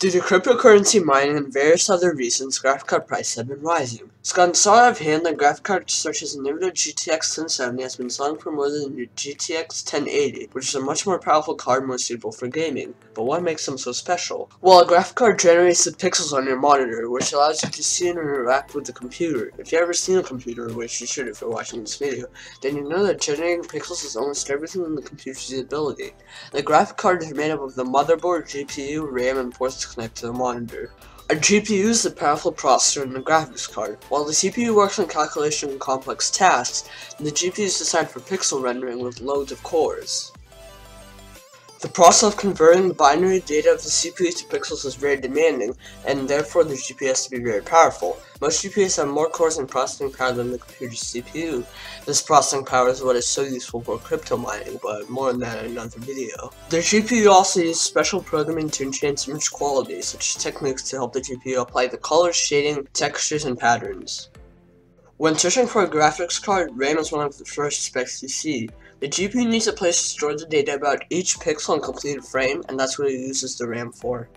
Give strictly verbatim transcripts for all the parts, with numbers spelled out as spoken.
Due to cryptocurrency mining and various other reasons, graphic card prices have been rising. So on the side of hand, the graphic card such as NVIDIA G T X ten seventy has been selling for more than your G T X ten eighty, which is a much more powerful card more suitable for gaming. But what makes them so special? Well, a graphic card generates the pixels on your monitor, which allows you to see and interact with the computer. If you've ever seen a computer, which you should if you're watching this video, then you know that generating pixels is almost everything in the computer's ability. The graphic card is made up of the motherboard, G P U, RAM, and ports connect to the monitor. A G P U is the powerful processor in the graphics card. While the C P U works on calculation and complex tasks, the G P U is designed for pixel rendering with loads of cores. The process of converting the binary data of the C P U to pixels is very demanding, and therefore the G P U has to be very powerful. Most G P Us have more cores and processing power than the computer's C P U. This processing power is what is so useful for crypto mining, but more on that in another video. The G P U also uses special programming to enhance image quality, such as techniques to help the G P U apply the colors, shading, textures, and patterns. When searching for a graphics card, RAM is one of the first specs you see. The G P U needs a place to store the data about each pixel and completed frame, and that's what it uses the RAM for.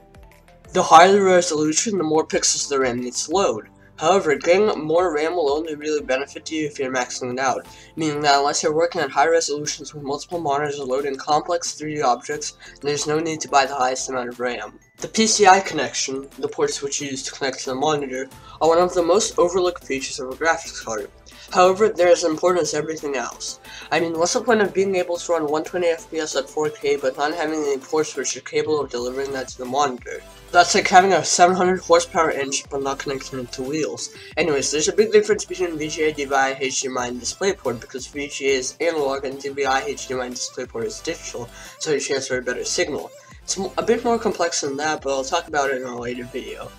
The higher the resolution, the more pixels the RAM needs to load. However, getting more RAM will only really benefit you if you're maxing it out, meaning that unless you're working at high resolutions with multiple monitors or loading complex three D objects, there's no need to buy the highest amount of RAM. The P C I connection, the ports which you use to connect to the monitor, are one of the most overlooked features of a graphics card. However, they're as important as everything else. I mean, what's the point of being able to run one hundred twenty F P S at four K but not having any ports which are capable of delivering that to the monitor? That's like having a seven hundred horsepower engine but not connecting it to wheels. Anyways, there's a big difference between V G A, D V I, H D M I, and DisplayPort because V G A is analog and D V I, H D M I, and DisplayPort is digital, so you transfer a better signal. It's a bit more complex than that, but I'll talk about it in a later video.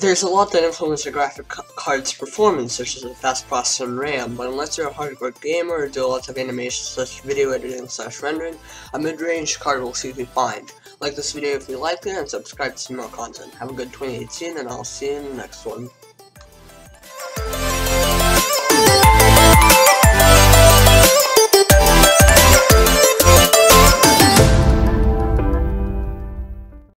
There's a lot that influences a graphic card's performance, such as the fast processor and RAM, but unless you're a hardcore gamer or do a lot of animation slash video editing slash rendering, a mid-range card will suit you fine. Like this video if you liked it, and subscribe to see more content. Have a good twenty eighteen, and I'll see you in the next one.